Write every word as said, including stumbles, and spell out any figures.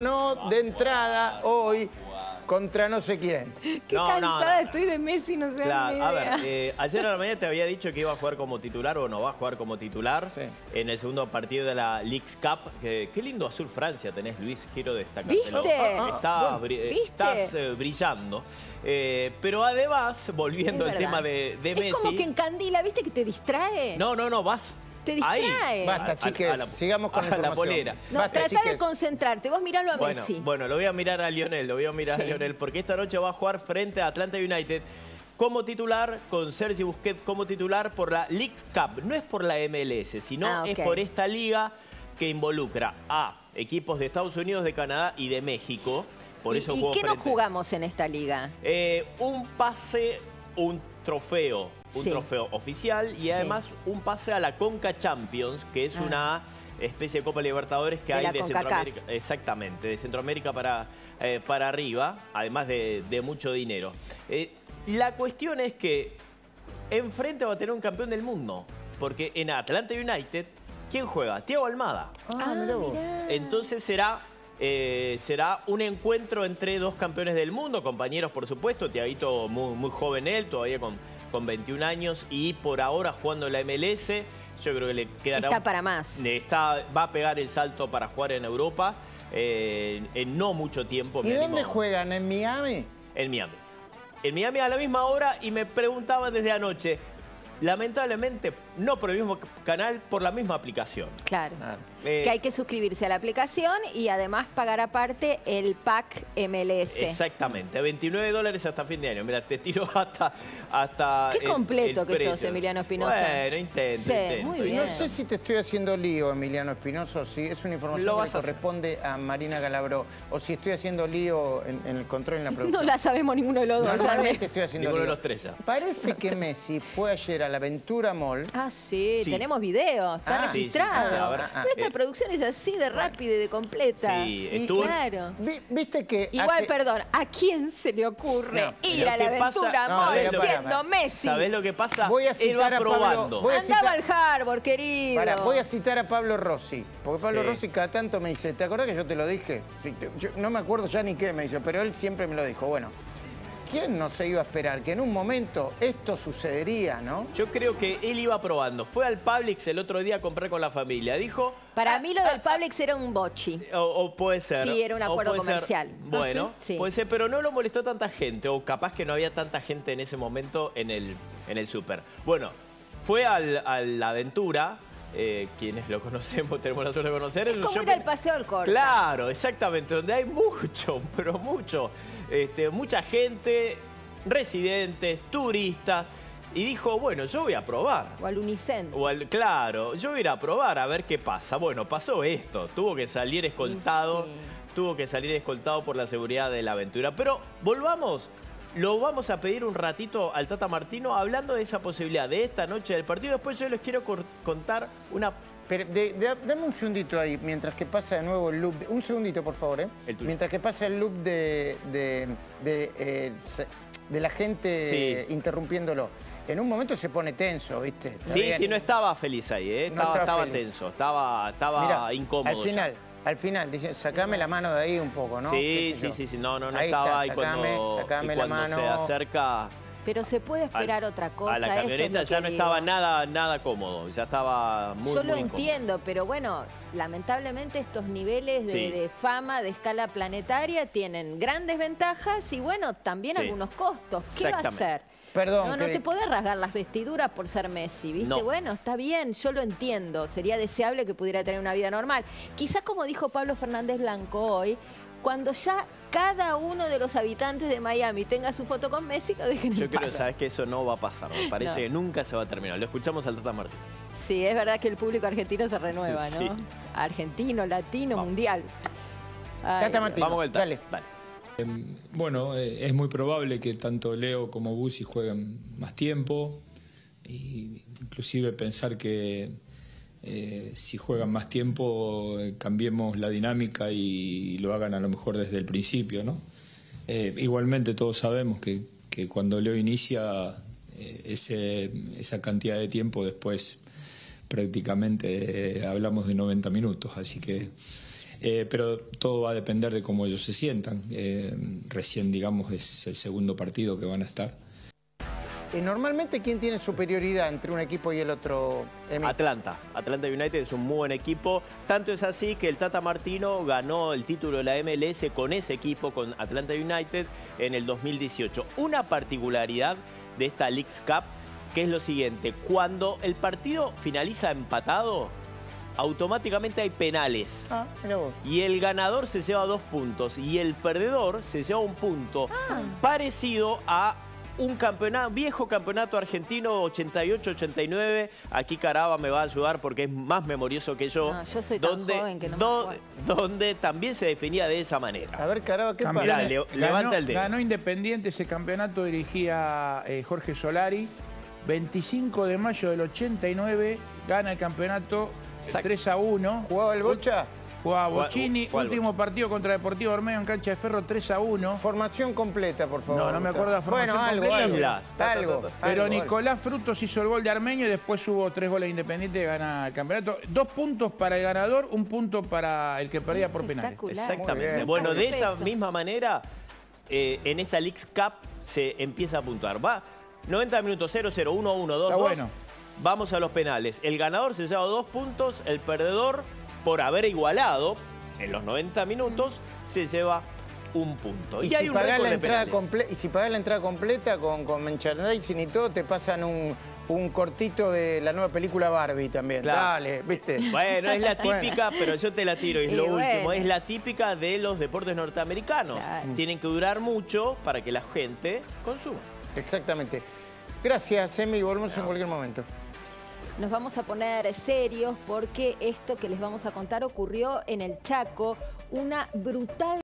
No, de entrada, hoy, contra no sé quién. Qué no, cansada no, no, no. estoy de Messi, no sé. Claro, a ver, eh, ayer a la mañana te había dicho que iba a jugar como titular o no va a jugar como titular sí. en el segundo partido de la League Cup. Eh, qué lindo azul Francia tenés, Luis, quiero destacar. ¿Viste? Ah, estás, bueno, ¿viste? Estás eh, brillando. Eh, pero además, volviendo al tema de, de Messi... Es como que encandila, ¿viste que te distrae? No, no, no, vas... Te distrae. Ahí. Basta, chiques. A, a la, sigamos con a la, la polera. No, Basta, trata chiques. de concentrarte. Vos miralo a bueno, Messi. Bueno, lo voy a mirar a Lionel, lo voy a mirar sí. a Lionel, porque esta noche va a jugar frente a Atlanta United como titular, con Sergi Busquets como titular por la League Cup. No es por la M L S, sino ah, okay. es por esta liga que involucra a equipos de Estados Unidos, de Canadá y de México. Por ¿Y, eso ¿y qué frente. nos jugamos en esta liga? Eh, un pase, un trofeo. Un sí. trofeo oficial y además sí. un pase a la Concacaf Champions, que es ah. una especie de Copa Libertadores que de hay de Centroamérica. Exactamente, de Centroamérica para, eh, para arriba, además de, de mucho dinero. Eh, la cuestión es que enfrente va a tener un campeón del mundo, porque en Atlanta United, ¿quién juega? Thiago Almada. Ah, mirá vos. Entonces será... Eh, será un encuentro entre dos campeones del mundo, compañeros por supuesto, Thiaguito muy, muy joven él, todavía con, con veintiún años y por ahora jugando la M L S, yo creo que le quedará... Está un, para más. Está, va a pegar el salto para jugar en Europa eh, en no mucho tiempo. ¿Y dónde juegan? ¿En Miami? En Miami. En Miami a la misma hora y me preguntaban desde anoche... Lamentablemente, no por el mismo canal, por la misma aplicación. Claro, eh, que hay que suscribirse a la aplicación y además pagar aparte el pack M L S. Exactamente, veintinueve dólares hasta fin de año. Mira, te tiro hasta, hasta Qué el, completo el que precio. sos, Emiliano Espinosa. Bueno, intento, sí, intento. Muy bien. No sé si te estoy haciendo lío, Emiliano Espinosa, o si es una información que le corresponde a Marina Galabro, o si estoy haciendo lío en, en el control en la producción. No la sabemos ninguno de los dos. No, realmente estoy haciendo ninguno lío. de los tres ya. Parece que Messi fue ayer a La Aventura Mall. Ah, sí, sí. tenemos video, está ah, registrado. Sí, sí, sí, sí, Pero esta eh, producción es así de rápida y de completa. Sí, y, claro. Vi, viste que Igual, hace... perdón, ¿a quién se le ocurre no. ir a La Aventura pasa... Mall no, siendo para, Messi? ¿Sabés lo que pasa? Voy a citar a Pablo. Voy a citar... Andaba al Harvard, querido. Para, voy a citar a Pablo Rossi, porque Pablo sí. Rossi cada tanto me dice, ¿te acordás que yo te lo dije? Sí, te... Yo no me acuerdo ya ni qué me dice, pero él siempre me lo dijo. Bueno. ¿Quién no se iba a esperar que en un momento esto sucedería, no? Yo creo que él iba probando. Fue al Publix el otro día a comprar con la familia. Dijo... Para ah, mí lo ah, del Publix era un bochi. O, o puede ser. Sí, era un acuerdo comercial. Ser, bueno, ¿Ah, sí? puede ser, pero no lo molestó tanta gente. O capaz que no había tanta gente en ese momento en el, en el súper. Bueno, fue al, a la aventura... Eh, quienes lo conocemos, tenemos la suerte de conocer. Es como shopping. ir al Paseo del Corte. Claro, exactamente, donde hay mucho, pero mucho, este, mucha gente, residentes, turistas, y dijo, bueno, yo voy a probar. O al Unicentro. O al, claro, yo voy a ir a probar a ver qué pasa. Bueno, pasó esto, tuvo que salir escoltado, sí, sí. tuvo que salir escoltado por la seguridad de la aventura. Pero volvamos. Lo vamos a pedir un ratito al Tata Martino hablando de esa posibilidad de esta noche del partido. Después yo les quiero contar una... Pero de, de, dame un segundito ahí, mientras que pasa de nuevo el loop... De, un segundito, por favor, ¿eh? El tuyo. Mientras que pasa el loop de, de, de, eh, de la gente sí. interrumpiéndolo. En un momento se pone tenso, ¿viste? Sí, bien? sí, no estaba feliz ahí, ¿eh? Estaba, no estaba, estaba feliz. tenso, estaba, estaba Mirá, incómodo. Al final... Ya. Al final, dicen, sacame la mano de ahí un poco, ¿no? Sí, sí, sí, sí, no, no, no ahí estaba ahí cuando, sacame y cuando la mano. se acerca... Pero se puede esperar al, otra cosa. A la camioneta ya no estaba nada, nada cómodo, ya estaba muy Yo muy lo incómodo. entiendo, pero bueno, lamentablemente estos niveles de, sí. de fama, de escala planetaria, tienen grandes ventajas y bueno, también sí. algunos costos. ¿Qué va a hacer? Perdón, no, no que... te podés rasgar las vestiduras por ser Messi, ¿viste? No. Bueno, está bien, yo lo entiendo. Sería deseable que pudiera tener una vida normal. Quizás como dijo Pablo Fernández Blanco hoy, cuando ya cada uno de los habitantes de Miami tenga su foto con Messi, lo dejen en Yo creo, paz. sabes que eso no va a pasar. Me parece no. que nunca se va a terminar. Lo escuchamos al Tata Martín. Sí, es verdad que el público argentino se renueva, ¿no? Sí. Argentino, latino, Vamos. mundial. Ay, Tata Martín, Vamos vuelta. Dale, dale. Bueno, es muy probable que tanto Leo como Bussi jueguen más tiempo. E inclusive pensar que eh, si juegan más tiempo cambiemos la dinámica y lo hagan a lo mejor desde el principio, ¿no? Eh, igualmente todos sabemos que, que cuando Leo inicia eh, ese, esa cantidad de tiempo después prácticamente eh, hablamos de noventa minutos, así que... Eh, pero todo va a depender de cómo ellos se sientan. Eh, recién, digamos, es el segundo partido que van a estar. ¿Y normalmente quién tiene superioridad entre un equipo y el otro? Atlanta. Atlanta United es un muy buen equipo. Tanto es así que el Tata Martino ganó el título de la M L S con ese equipo, con Atlanta United, en el dos mil dieciocho. Una particularidad de esta League Cup, que es lo siguiente. Cuando el partido finaliza empatado, automáticamente hay penales. Ah, y el ganador se lleva dos puntos y el perdedor se lleva un punto. Ah. Parecido a un campeonato, viejo campeonato argentino ochenta y ocho ochenta y nueve. Aquí Caraba me va a ayudar porque es más memorioso que yo. No, yo soy tan donde, joven que no me do, donde también se definía de esa manera. A ver, Caraba, ¿qué pasa? Mirá, le, levanta el dedo. Ganó Independiente ese campeonato, dirigía eh, Jorge Solari. veinticinco de mayo del ochenta y nueve gana el campeonato tres a uno. ¿Jugaba el Bocha? Jugaba Bocchini, último partido contra Deportivo Armeño en cancha de ferro, tres a uno. Formación completa, por favor. No, no me acuerdo la formación completa. Bueno, algo, completa. algo, algo. Pero Nicolás Frutos hizo el gol de Armeño y después hubo tres goles Independiente, gana el campeonato. Dos puntos para el ganador, un punto para el que perdía por penales. Exactamente. Bueno, de esa misma manera, eh, en esta League Cup se empieza a puntuar. Va noventa minutos, cero cero, uno uno, dos dos. Bueno. Vamos a los penales. El ganador se lleva dos puntos, el perdedor, por haber igualado en los noventa minutos, se lleva un punto. Y, y hay si un récord de penales. Y si pagás la entrada completa con, con merchandising y todo, te pasan un, un cortito de la nueva película Barbie también. Claro. Dale, viste. Bueno, es la típica, bueno. pero yo te la tiro, es y lo bueno. último. Es la típica de los deportes norteamericanos. Claro. Tienen que durar mucho para que la gente consuma. Exactamente. Gracias, Emi. Volvemos claro. en cualquier momento. Nos vamos a poner serios porque esto que les vamos a contar ocurrió en el Chaco, una brutal